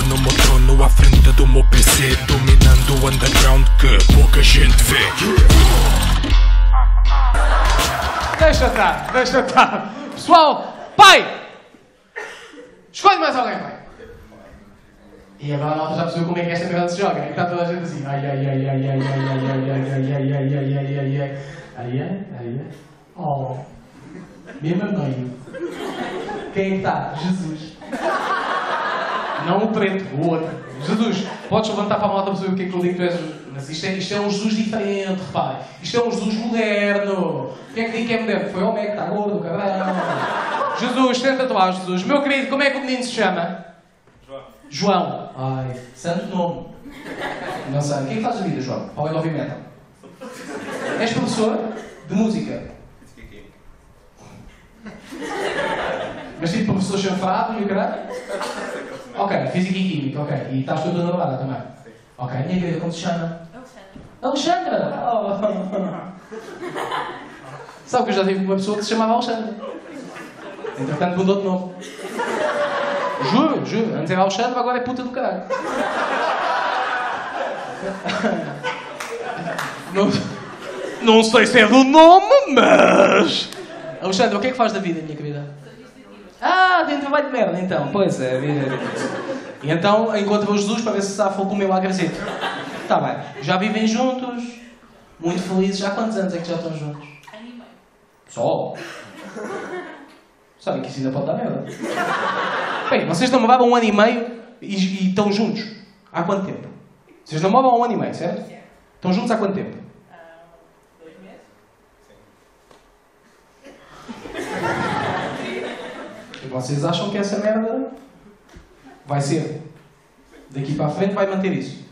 Sentado no meu trono à frente do meu PC, dominando o underground que pouca gente vê. Deixa estar, deixa estar. Pessoal, pai! Escolhe mais alguém, pai! E agora a malta já percebeu como é que esta merda se joga. E está toda a gente assim. Ai, ai, ai, ai, ai, ai, ai, ai, ai, ai, ai, ai, ai, ai, ai. Ai, ai, ai. Oh. Mesmo meio. Quem está? Jesus. Não o preto, o outro. Jesus, podes levantar para a malta perceber o que é que eu digo, tu és. Mas isto é um Jesus diferente, repare. Isto é um Jesus moderno. Quem é que diz que é moderno? Foi homem que está gordo, caralho. Jesus, tenta-te lá, Jesus. Meu querido, como é que o menino se chama? João. Ai, santo nome. Não sei. O que é que faz a vida, João? Qual é o heavy metal? És professor de música. Mas tipo professor chanfrado e o caralho? Ok, física e química, ok. E estás toda namorada também? Sim. Ok, minha querida, como se chama? Alexandra. Alexandra! Oh. Sabe que eu já tive uma pessoa que se chamava Alexandra. Entretanto mudou de nome. Juro, juro. Antes era Alexandre, agora é puta do caralho. Não sei se é do nome, mas... Alexandre, o que é que faz da vida, minha querida? Ah, tem um trabalho de merda, então. Pois é, vida. E então, encontrou Jesus para ver se safou com o meu agracito. Está bem. Já vivem juntos. Muito felizes. Há quantos anos é que já estão juntos? Ano e meio. Só? Sabem que isso ainda pode dar merda. Bem, vocês namoravam um ano e meio e estão juntos. Há quanto tempo? Vocês namoravam um ano e meio, certo? Sim. Estão juntos há quanto tempo? 2 meses. Sim. E vocês acham que essa merda vai ser? Daqui para a frente vai manter isso.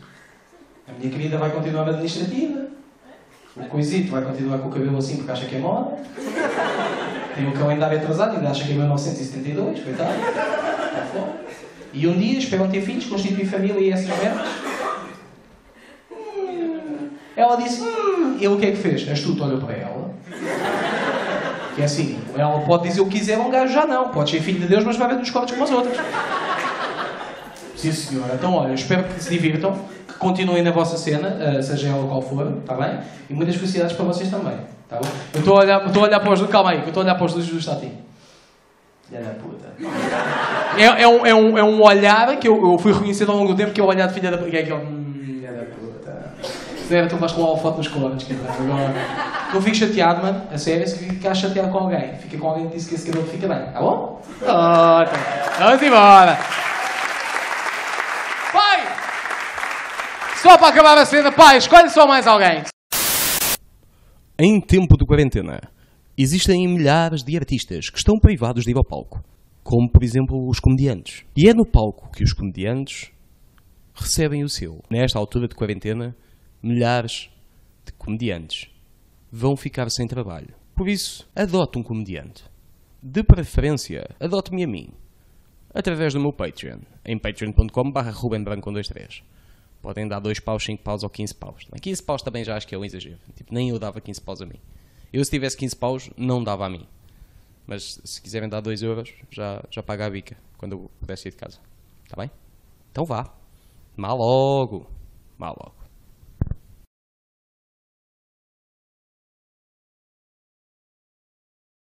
A minha querida vai continuar administrativa. O coisito vai continuar com o cabelo assim porque acha que é moda. Tem o calendário atrasado, ainda acha que é 1972, coitado. E um dia esperam ter filhos, constituir família e essas merdas. Ela disse, ele o que é que fez? Astuto olhou para ela. Que é assim, ela pode dizer o que quiser, um gajo já não. Pode ser filho de Deus, mas vai ver dos cortes como as outras. Sim, senhora. Então, olha, espero que se divirtam, que continuem na vossa cena, seja ela qual for, está bem? E muitas felicidades para vocês também, está bom? Eu estou a olhar para os dois, calma aí, eu estou a olhar para os dois do Statinho. Filha da puta. É um olhar que eu fui reconhecendo ao longo do tempo, que é o olhar de filha da puta. É aquele... filha da puta. Se der, tu vais colar a foto nos colores. Agora... Não fico chateado, mano. A sério, se ficar chateado com alguém, fica com alguém que disse que esse cabelo fica bem. Tá bom? Tá. Vamos embora. Pai! Só para acabar a cena, pai, escolhe só mais alguém. Em tempo de quarentena, existem milhares de artistas que estão privados de ir ao palco, como por exemplo os comediantes. E é no palco que os comediantes recebem o seu. Nesta altura de quarentena, milhares de comediantes vão ficar sem trabalho. Por isso, adote um comediante. De preferência, adote-me a mim, através do meu Patreon, em patreon.com/rubenbranco123. Podem dar 2 paus, 5 paus ou 15 paus. 15 paus também já acho que é um exagero. Tipo, nem eu dava 15 paus a mim. Eu, se tivesse 15 paus, não dava a mim. Mas se quiserem dar 2 euros, já paga a bica, quando eu pudesse ir de casa. Está bem? Então vá. Má logo. Má logo.